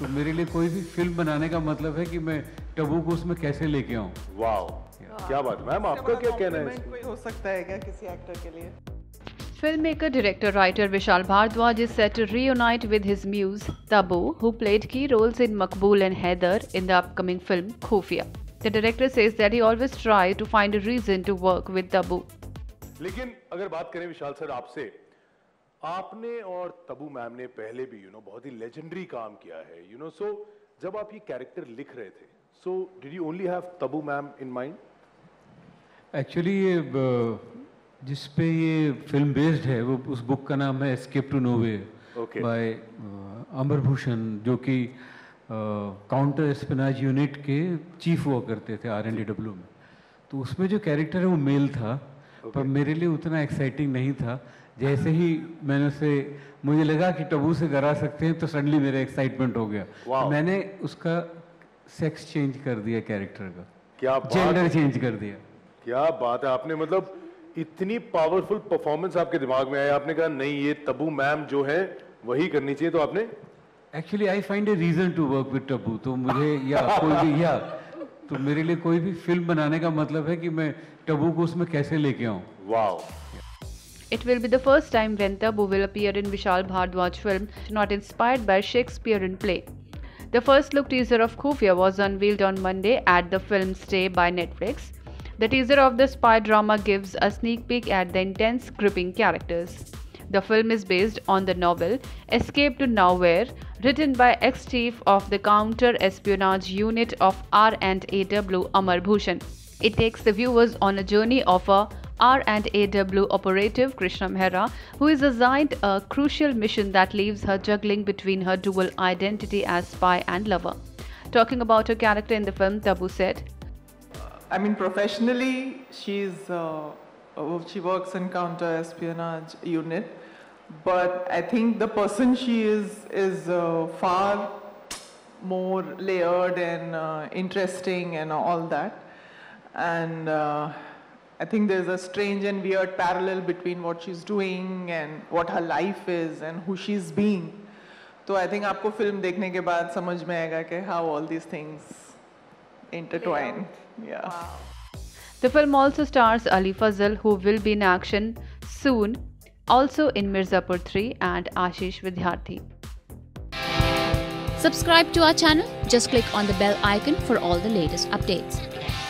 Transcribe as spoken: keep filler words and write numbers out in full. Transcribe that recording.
तो मेरे लिए कोई भी फिल्म बनाने का मतलब है कि मैं टबू को उसमें कैसे लेके आऊँ। वाव, क्या बात मैम, आपका क्या कहना है? कोई हो सकता है क्या किसी एक्टर के लिए? Film maker, director, writer Vishal Bhardwaj is set to reunite with his muse Tabu, who played key roles in Maqbool and Heather in the upcoming film Khufiya. The director says that he always tries to find a reason to work with Tabu. लेकिन अगर बात करें विशाल sir आपसे, आपने और Tabu ma'am ने पहले भी यू नो बहुत ही लेजेंडरी काम किया है, यू नो सो जब आप ये कैरेक्टर लिख रहे थे, so did you only have Tabu ma'am in mind? Actually ये जिस पे ये फिल्म बेस्ड है वो उस बुक का नाम है escape to nowhere by Amar Bhushan, जो कि काउंटर स्पिनाज यूनिट के चीफ हुआ करते थे आर एंड ए डब्ल्यू में। तो उसमें जो कैरेक्टर है वो मेल था, okay. पर मेरे लिए उतना एक्साइटिंग नहीं था। जैसे ही मैंने उसे, मुझे लगा कि टबू से करा सकते हैं, तो सडनली मेरा एक्साइटमेंट हो गया। wow. तो मैंने उसका सेक्स चेंज कर दिया कैरेक्टर का, क्या जेंडर चेंज कर दिया। क्या बात है, आपने मतलब इतनी पावरफुल परफॉर्मेंस आपके दिमाग में आई, आपने कहा नहीं ये तबू मैम जो है वही करनी चाहिए। तो आपने actually I find a reason to work with Tabu, तो मुझे या कोई भी या तो मेरे लिए कोई भी फिल्म बनाने का मतलब है कि मैं तबू को उसमें कैसे लेके आऊं। Wow. It will be the first time when Tabu will appear in Vishal Bhardwaj film not inspired by Shakespearean play. The first look teaser of Khufiya was unveiled on Monday at the film's day by Netflix. The teaser of the spy drama gives a sneak peek at the intense, gripping characters. The film is based on the novel Escape to Nowhere, written by ex-chief of the counter-espionage unit of R and A W Amar Bhushan. It takes the viewers on a journey of a R and A W operative, Krishna Mehera, who is assigned a crucial mission that leaves her juggling between her dual identity as spy and lover. Talking about her character in the film, Tabu said, I mean, professionally, she's uh, she works in counter-espionage unit, but I think the person she is is uh, far more layered and uh, interesting and all that. And uh, I think there's a strange and weird parallel between what she's doing and what her life is and who she's being. So I think आपको film देखने के बाद समझ में आएगा कि how all these things intertwine. Yeah. Wow. The film also stars Ali Fazal, who will be in action soon, also in Mirzapur three, and Ashish Vidyarthi. Subscribe to our channel. Just click on the bell icon for all the latest updates.